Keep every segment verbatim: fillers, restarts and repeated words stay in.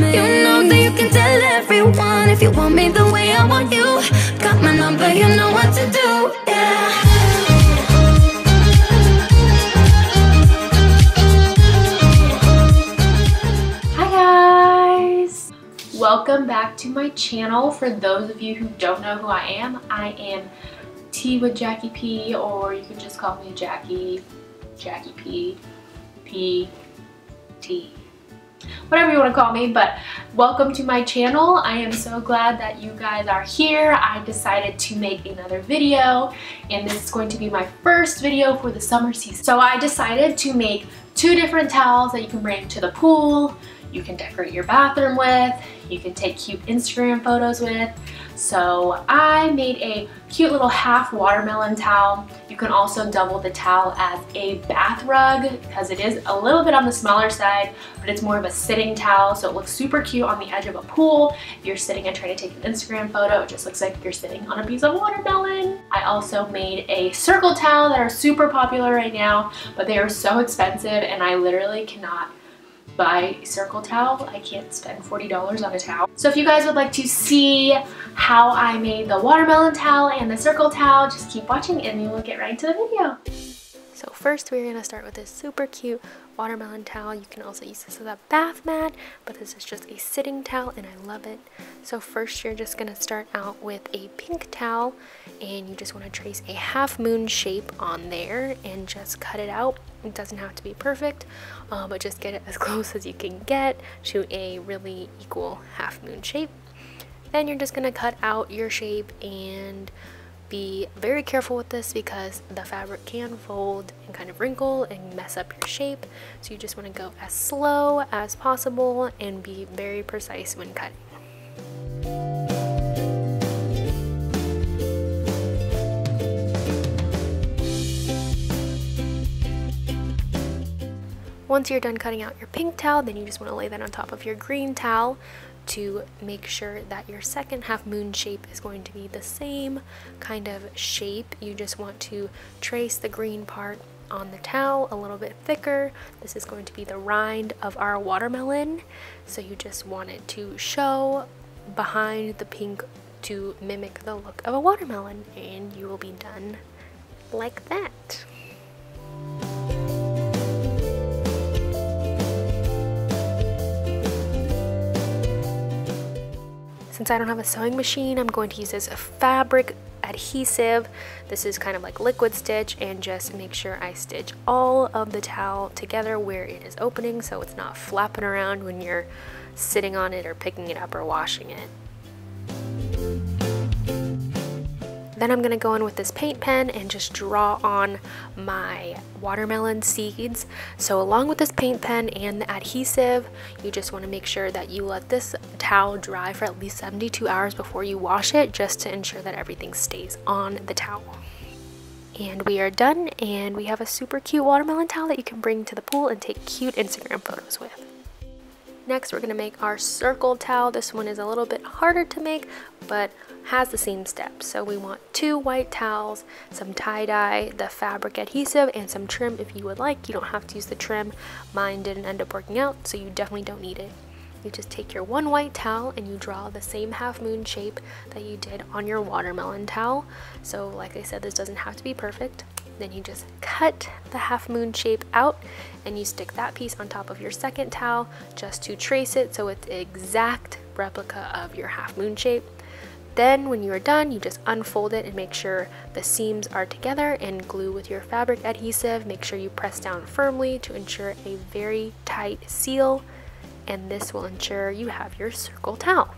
me. You know that you can tell everyone if you want me the way I want you. Got my number, you know what to do. Yeah. Welcome back to my channel. For those of you who don't know who I am, I am Tea With Jackie P, or you can just call me Jackie, Jackie P, P, T, whatever you want to call me, but welcome to my channel. I am so glad that you guys are here. I decided to make another video, and this is going to be my first video for the summer season. So I decided to make two different towels that you can bring to the pool, you can decorate your bathroom with, you can take cute Instagram photos with. So I made a cute little half watermelon towel. You can also double the towel as a bath rug because it is a little bit on the smaller side, but it's more of a sitting towel, so it looks super cute on the edge of a pool. If you're sitting and trying to take an Instagram photo, it just looks like you're sitting on a piece of watermelon. I also made a circle towel that are super popular right now, but they are so expensive and I literally cannot buy a circle towel. I can't spend forty dollars on a towel. So if you guys would like to see how I made the watermelon towel and the circle towel, just keep watching and we will get right into the video. So first we're gonna start with this super cute watermelon towel. You can also use this as a bath mat, but this is just a sitting towel and I love it. So first you're just gonna start out with a pink towel and you just wanna trace a half moon shape on there and just cut it out. It doesn't have to be perfect, uh, but just get it as close as you can get to a really equal half moon shape. Then you're just gonna cut out your shape and be very careful with this because the fabric can fold and kind of wrinkle and mess up your shape. So you just want to go as slow as possible and be very precise when cutting. Once you're done cutting out your pink towel, then you just want to lay that on top of your green towel to make sure that your second half moon shape is going to be the same kind of shape. You just want to trace the green part on the towel a little bit thicker. This is going to be the rind of our watermelon, so you just want it to show behind the pink to mimic the look of a watermelon, and you will be done like that. Since I don't have a sewing machine, I'm going to use this fabric adhesive. This is kind of like liquid stitch, and just make sure I stitch all of the towel together where it is opening so it's not flapping around when you're sitting on it or picking it up or washing it. Then I'm gonna go in with this paint pen and just draw on my watermelon seeds. So along with this paint pen and the adhesive, you just wanna make sure that you let this towel dry for at least seventy-two hours before you wash it, just to ensure that everything stays on the towel. And we are done, and we have a super cute watermelon towel that you can bring to the pool and take cute Instagram photos with. Next, we're gonna make our circle towel. This one is a little bit harder to make, but has the same steps. So we want two white towels, some tie-dye, the fabric adhesive, and some trim if you would like. You don't have to use the trim. Mine didn't end up working out, so you definitely don't need it. You just take your one white towel and you draw the same half moon shape that you did on your watermelon towel. So like I said, this doesn't have to be perfect. Then you just cut the half moon shape out and you stick that piece on top of your second towel just to trace it so it's an exact replica of your half moon shape. Then when you are done, you just unfold it and make sure the seams are together and glue with your fabric adhesive. Make sure you press down firmly to ensure a very tight seal, and this will ensure you have your circle towel.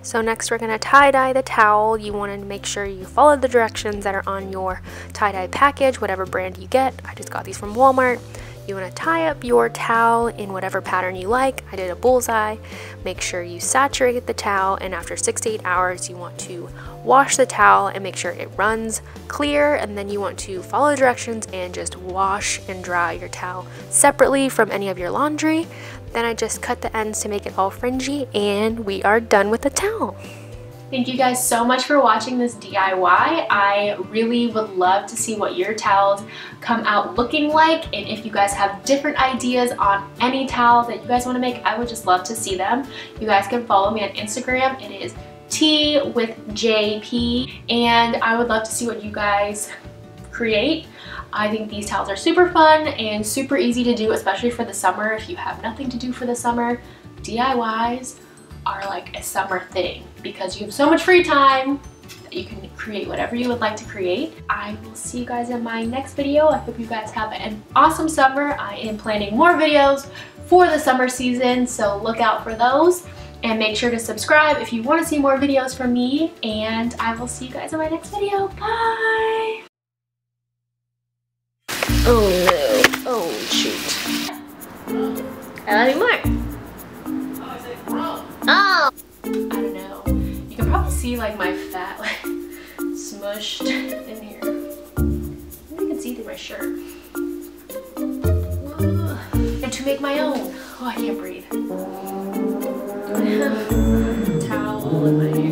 So next we're going to tie-dye the towel. You want to make sure you follow the directions that are on your tie-dye package, whatever brand you get. I just got these from Walmart. You want to tie up your towel in whatever pattern you like. I did a bullseye. Make sure you saturate the towel, and after six to eight hours you want to wash the towel and make sure it runs clear, and then you want to follow the directions and just wash and dry your towel separately from any of your laundry. Then I just cut the ends to make it all fringy, and we are done with the towel. Thank you guys so much for watching this D I Y. I really would love to see what your towels come out looking like, and if you guys have different ideas on any towels that you guys want to make, I would just love to see them. You guys can follow me on Instagram. It is Tea with J P, and I would love to see what you guys create. I think these towels are super fun and super easy to do, especially for the summer. If you have nothing to do for the summer, D I Ys are like a summer thing because you have so much free time that you can create whatever you would like to create. I will see you guys in my next video. I hope you guys have an awesome summer. I am planning more videos for the summer season, so look out for those. And make sure to subscribe if you want to see more videos from me. And I will see you guys in my next video. Bye! Oh no. Oh shoot. I love you more. Oh! I don't know. You can probably see like my fat like smushed in here. I can see through my shirt. And to make my own. Oh, I can't breathe. I have a towel in my hand.